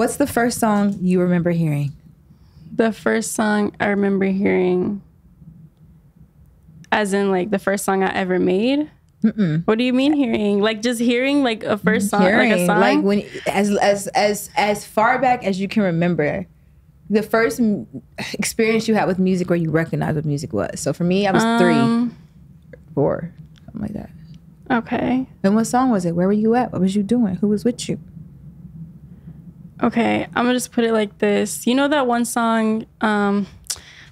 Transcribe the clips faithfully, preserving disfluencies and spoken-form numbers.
What's the first song you remember hearing? The first song I remember hearing, as in like the first song I ever made? Mm-mm. What do you mean hearing? Like just hearing like a first song, hearing, like a song? Like when, as, as, as, as far back as you can remember, the first experience you had with music where you recognized what music was. So for me, I was um, three, four, something like that. Okay. Then what song was it? Where were you at? What was you doing? Who was with you? Okay, I'm gonna just put it like this. You know that one song um,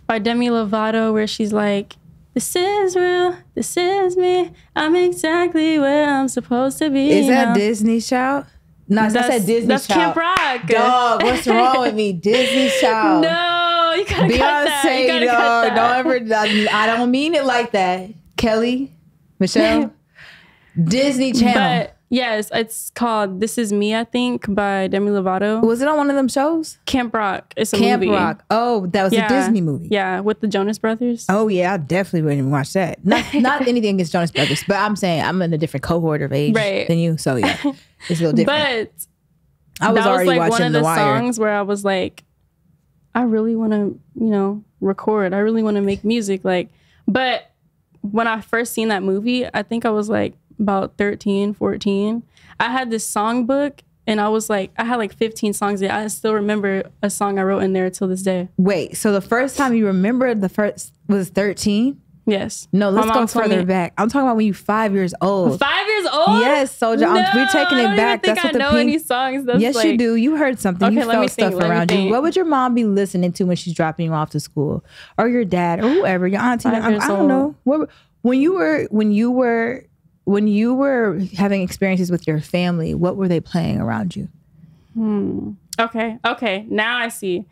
by Demi Lovato where she's like, this is real, this is me, I'm exactly where I'm supposed to be. Is that now. Disney Child? No, I said Disney that's Child. That's Camp Rock. Dog, what's wrong with me? Disney Child. No, you gotta Beyonce, cut that. You gotta no, cut that. Don't ever, I don't mean it like that. Kelly, Michelle, Disney Channel. But yes, it's called This Is Me, I think, by Demi Lovato. Was it on one of them shows? Camp Rock. It's a Camp movie. Camp Rock. Oh, that was yeah. a Disney movie. Yeah, with the Jonas Brothers. Oh, yeah, I definitely wouldn't even watch that. Not, not anything against Jonas Brothers, but I'm saying I'm in a different cohort of age right. than you, so yeah, it's a little different. But I was that already was like watching one of the, the Wire. Songs where I was like, I really want to, you know, record. I really want to make music. Like, but when I first seen that movie, I think I was like, about thirteen, fourteen. I had this songbook and I was like, I had like fifteen songs. I still remember a song I wrote in there till this day. Wait, so the first time you remember the first was thirteen? Yes. No, let's go further back. I'm talking about when you five years old. Five years old? Yes, Soulja. No, we're taking it back. I don't even think I know any songs. Yes, you do. You heard something. You felt stuff around you. What would your mom be listening to when she's dropping you off to school, or your dad, or whoever, your auntie? I don't know. What, when you were when you were. When you were having experiences with your family, what were they playing around you? Hmm. Okay. Okay. Now I see.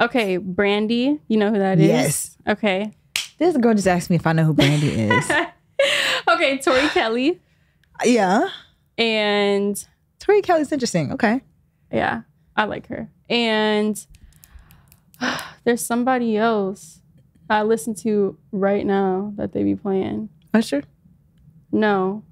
Okay. Brandy. You know who that is? Yes. Okay. This girl just asked me if I know who Brandy is. Okay. Tori Kelly. Yeah. And. Tori Kelly's interesting. Okay. Yeah. I like her. And uh, there's somebody else I listen to right now that they be playing. Usher? No.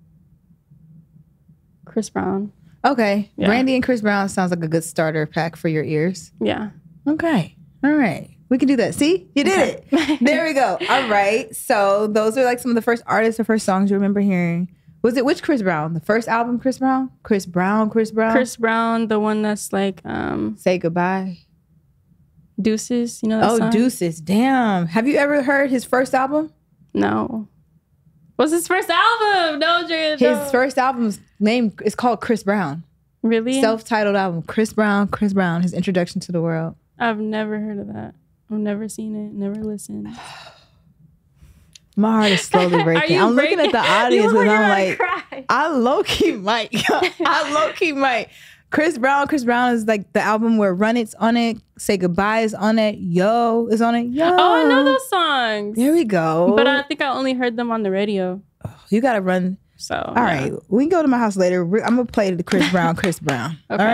Chris Brown. Okay. Yeah. Brandy and Chris Brown sounds like a good starter pack for your ears. Yeah. Okay. All right. We can do that. See? You did okay. it. There we go. All right. So those are like some of the first artists or first songs you remember hearing. Was it which Chris Brown? The first album, Chris Brown? Chris Brown, Chris Brown? Chris Brown, the one that's like... Um, Say Goodbye. Deuces. You know that oh, song? Deuces. Damn. Have you ever heard his first album? No. What's his first album? No, Drew. No. His first album's name is called Chris Brown. Really? Self-titled album. Chris Brown, Chris Brown, his introduction to the world. I've never heard of that. I've never seen it, never listened. My heart is slowly breaking. I'm breaking? Looking at the audience and I'm like, cry. I low-key might. I low-key might. Chris Brown, Chris Brown is like the album where Run It's on it, Say Goodbye is on it, Yo is on it, Yo. Oh, I know those songs. There we go. But I think I only heard them on the radio. Oh, you gotta run. So all yeah. right, we can go to my house later. We're, I'm gonna play the Chris Brown, Chris Brown. Okay. All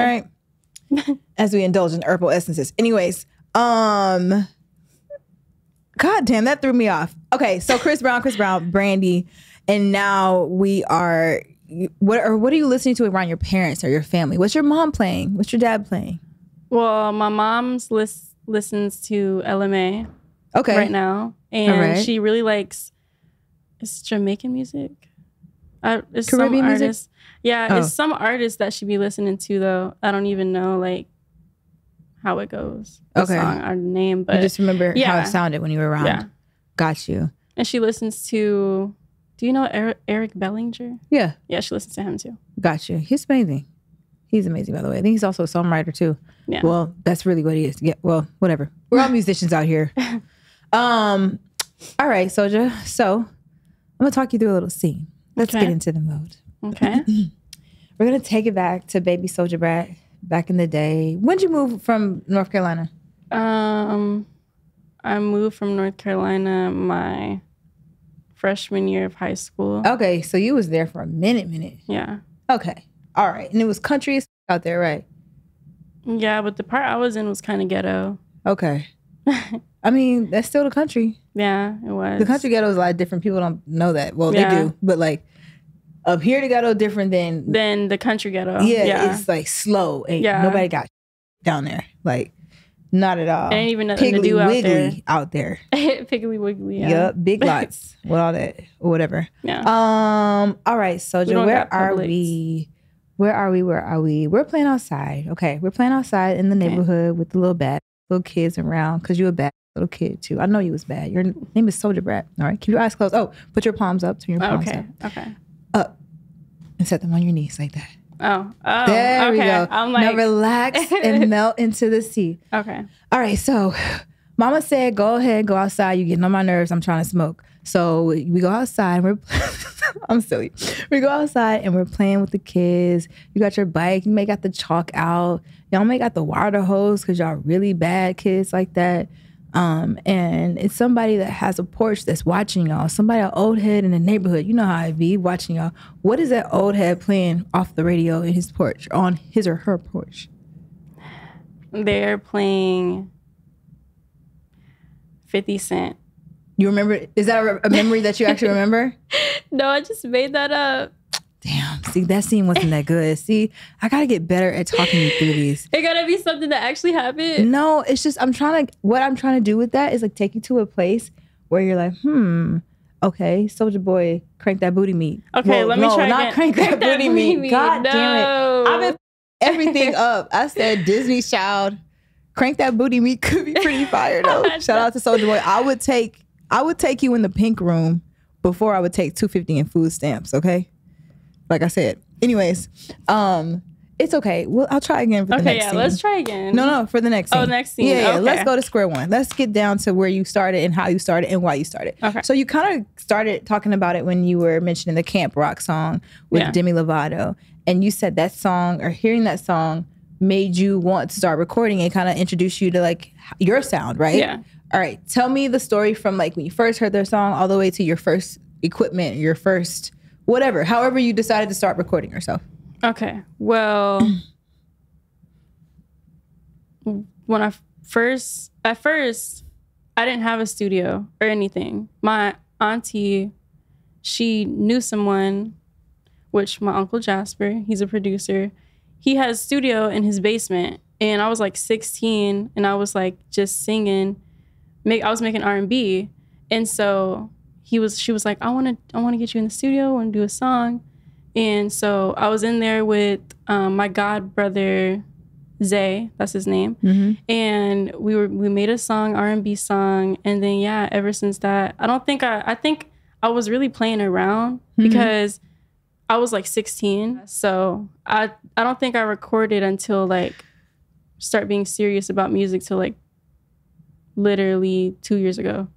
right, as we indulge in herbal essences. Anyways, um, God damn, that threw me off. Okay, so Chris Brown, Chris Brown, Brandy, and now we are. What or what are you listening to around your parents or your family? What's your mom playing? What's your dad playing? Well, my mom's list listens to L M A okay. right now, and right. she really likes it's Jamaican music. I, it's Caribbean some music. Yeah, oh. it's some artist that she be listening to though. I don't even know like how it goes. The okay, song, our name, but I just remember yeah. how it sounded when you were around. Yeah. Got you. And she listens to. Do you know Eric Bellinger? Yeah. Yeah, she listens to him too. Got you. He's amazing. He's amazing, by the way. I think he's also a songwriter too. Yeah. Well, that's really what he is. Yeah. Well, whatever. We're all musicians out here. Um. All right, Soulja. So I'm going to talk you through a little scene. Let's okay. get into the mode. Okay. We're going to take it back to baby Soulja Brat back in the day. When did you move from North Carolina? Um, I moved from North Carolina my... freshman year of high school. Okay, so you was there for a minute, minute. Yeah. Okay, all right. And it was country as f out there, right? Yeah, but the part I was in was kind of ghetto. Okay. I mean, that's still the country. Yeah, it was. The country ghetto is a lot of different. People don't know that. Well, yeah. they do, but like up here, the ghetto different than... Than the country ghetto. Yeah, yeah. It's like slow and yeah. nobody got down there. Like, not at all. Ain't even nothing Piggly to do out Wiggly there. out there. Piggly Wiggly. Yeah. Yep. Big Lots. With all that. Or whatever. Yeah. Um, all right, Soulja, where are we? Where are we? Where are we? We're playing outside. Okay. We're playing outside in the neighborhood okay. with the little bat, little kids around, because you a bat little kid too. I know you was bad. Your name is Soulja Brat. All right. Keep your eyes closed. Oh, put your palms up. Turn your palms okay. up. Okay. Up. And set them on your knees like that. Oh, oh, there okay. we go. I'm like, now relax and melt into the sea. Okay. All right. So, Mama said, "Go ahead, go outside. You're getting on my nerves. I'm trying to smoke." So we go outside. And we're I'm silly. We go outside and we're playing with the kids. You got your bike. You may got the chalk out. Y'all may got the water hose because y'all really bad kids like that. Um, and it's somebody that has a porch that's watching y'all. Somebody, an old head in the neighborhood. You know how I be watching y'all. What is that old head playing off the radio in his porch, on his or her porch? They're playing fifty Cent. You remember? Is that a memory that you actually remember? No, I just made that up. Damn, see, that scene wasn't that good. See, I gotta get better at talking you through these. It gotta be something that actually happened. No, it's just I'm trying to, what I'm trying to do with that is like take you to a place where you're like, hmm, okay, Soulja Boy, crank that booty meat. Okay, well, let me no, try not again. Crank, crank that, that booty, booty meat. meat. God no. damn it. I've been everything up. I said Disney Child, crank that booty meat could be pretty fire though. Shout out to Soulja Boy. I would take, I would take you in the pink room before I would take two fifty in food stamps, okay? Like I said. Anyways, um, it's okay. Well, I'll try again for the okay, next yeah, scene. Okay, yeah, let's try again. No, no, for the next scene. Oh, next scene. Yeah, yeah. Okay. Let's go to square one. Let's get down to where you started and how you started and why you started. Okay. So you kind of started talking about it when you were mentioning the Camp Rock song with yeah. Demi Lovato. And you said that song or hearing that song made you want to start recording and kind of introduce you to like your sound, right? Yeah. All right. Tell me the story from like when you first heard their song all the way to your first equipment, your first... whatever, however you decided to start recording yourself. Okay, well, when I first, at first, I didn't have a studio or anything. My auntie, she knew someone, which my Uncle Jasper, he's a producer. He had a studio in his basement, and I was like sixteen, and I was like just singing. Make, I was making R and B, and so... He was, she was like, I want to, I want to get you in the studio and do a song. And so I was in there with um, my god brother, Zay, that's his name. Mm-hmm. And we were, we made a song, R and B song. And then, yeah, ever since that, I don't think I, I think I was really playing around mm-hmm. because I was like sixteen. So I, I don't think I recorded until like start being serious about music till like literally two years ago.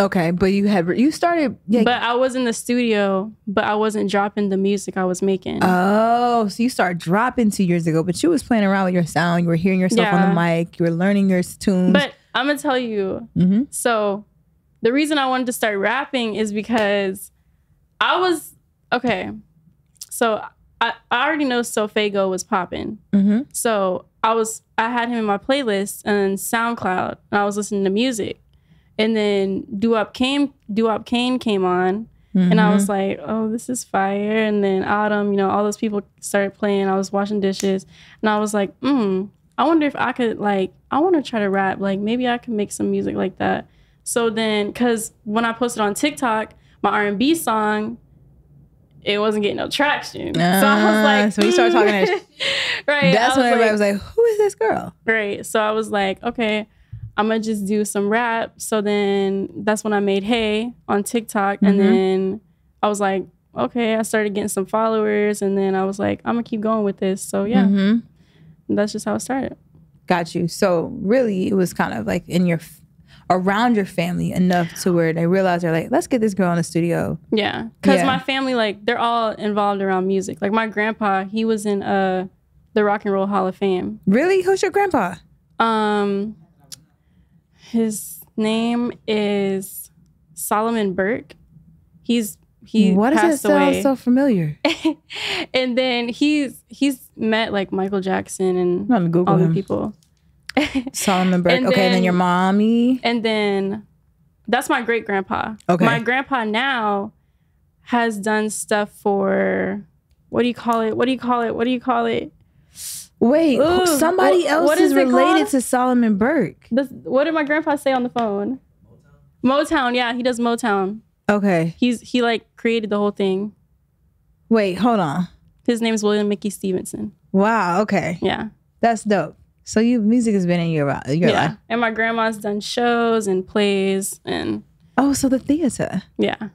Okay, but you had you started. Yeah. But I was in the studio, but I wasn't dropping the music I was making. Oh, so you started dropping two years ago, but you was playing around with your sound. You were hearing yourself yeah. on the mic. You were learning your tunes. But I'm gonna tell you. Mm-hmm. So the reason I wanted to start rapping is because I was okay. So I, I already know Sofago was popping. Mm-hmm. So I was I had him in my playlist and SoundCloud, and I was listening to music. And then Doop came, Doop Kane came on, mm-hmm. and I was like, "Oh, this is fire!" And then Autumn, you know, all those people started playing. I was washing dishes, and I was like, "Hmm, I wonder if I could like, I want to try to rap. Like, maybe I can make some music like that." So then, because when I posted on TikTok my R and B song, it wasn't getting no traction. Uh, so I was like, "So we started talking." To right. That's when everybody was like, "Who is this girl?" Right. So I was like, "Okay. I'm gonna just do some rap." So then that's when I made Hey on TikTok. Mm-hmm. And then I was like, okay, I started getting some followers. And then I was like, I'm gonna keep going with this. So yeah, mm-hmm. that's just how it started. Got you. So really it was kind of like in your, around your family enough to where they realized they're like, let's get this girl in the studio. Yeah, cause yeah. my family, like they're all involved around music. Like my grandpa, he was in uh, the Rock and Roll Hall of Fame. Really? Who's your grandpa? Um. His name is Solomon Burke. He's he Why does that sound so familiar? And then he's he's met like Michael Jackson and I'm Google all him. the people. Solomon Burke. And okay, then, and then your mommy. And then that's my great grandpa. Okay. My grandpa now has done stuff for what do you call it? What do you call it? What do you call it? Wait, Ooh, somebody well, else what is, is related called? to Solomon Burke. This, what did my grandpa say on the phone? Motown. Motown, yeah, he does Motown. Okay. He's he like created the whole thing. Wait, hold on. His name's William Mickey Stevenson. Wow, okay. Yeah. That's dope. So you music has been in your, your yeah. life. And my grandma's done shows and plays and... Oh, so the theater. Yeah.